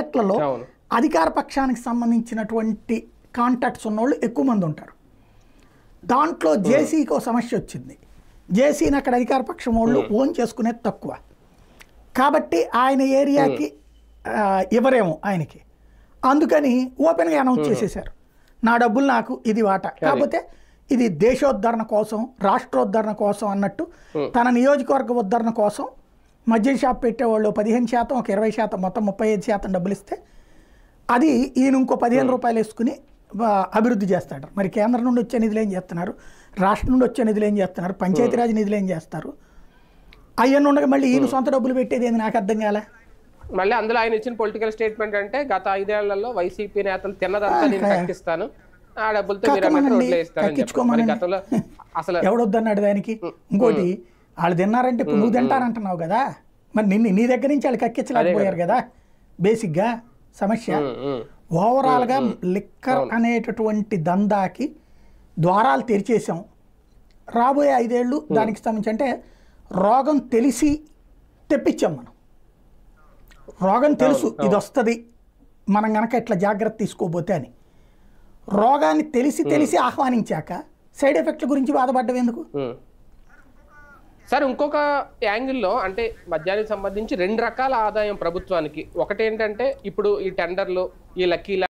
మార్కెట్లలో అధికార పక్షానికి సంబంధించినటువంటి కాంటాక్ట్స్ ఉన్నోళ్ళు ఎక్కువ మంది ఉంటారు. దాంట్లో జేసీకి ఒక సమస్య వచ్చింది. జేసీని అక్కడ అధికార పక్షం వాళ్ళు ఓన్ చేసుకునేది తక్కువ కాబట్టి ఆయన ఏరియాకి ఎవరేమో ఆయనకి, అందుకని ఓపెన్గా అనౌన్స్ చేసేసారు నా డబ్బులు నాకు ఇది వాటా, కాకపోతే ఇది దేశోద్ధరణ కోసం రాష్ట్రోద్ధరణ కోసం అన్నట్టు తన నియోజకవర్గ ఉద్ధరణ కోసం మద్యం షాప్ పెట్టేవాళ్ళు 15%, ఒక 20%, మొత్తం 35% డబ్బులు ఇస్తే అది ఈయన ఇంకో 15 రూపాయలు వేసుకుని అభివృద్ధి చేస్తాడు. మరి కేంద్రం నుండి వచ్చే నిధులు ఏం చేస్తున్నారు, రాష్ట్రం నుండి వచ్చే నిధులు ఏం చేస్తున్నారు, పంచాయతీరాజ్ నిధులు ఏం చేస్తారు, అయ్యన్న ఉండగా మళ్ళీ ఈయన సొంత డబ్బులు పెట్టేది ఏంది నాకు అర్థం కాలే. మళ్ళీ అందులో ఆయన ఇచ్చిన పొలిటికల్ స్టేట్మెంట్ అంటే గత 5 ఏళ్లలో వైసీపీ నేతలు తిన్నదంతా నేను కక్కిస్తాను, ఆ డబ్బులతో గతంలో అసలు ఎవడొద్దన్నాడు దానికి. ఇంకోటి వాళ్ళు తిన్నారంటే ఇప్పుడు నువ్వు తింటారంటున్నావు కదా, మరి నీ దగ్గర నుంచి వాళ్ళు కక్కించలేకపోయారు కదా బేసిక్గా సమస్య. ఓవరాల్గా లిక్కర్ అనేటటువంటి దందాకి ద్వారాలు తెరిచేసాం. రాబోయే 5 ఏళ్ళు దానికి సంబంధించి అంటే రోగం తెలిసి తెప్పించాం మనం, రోగం తెలుసు ఇది వస్తుంది మనం కనుక ఇట్లా జాగ్రత్త తీసుకోబోతే అని. రోగాన్ని తెలిసి తెలిసి ఆహ్వానించాక సైడ్ ఎఫెక్ట్ల గురించి బాధపడ్డం ఎందుకు సార్? ఇంకొక యాంగిల్లో అంటే మద్యానికి సంబంధించి 2 రకాల ఆదాయం ప్రభుత్వానికి. ఒకటి ఏంటంటే ఇప్పుడు ఈ టెండర్లు, ఈ లక్కీ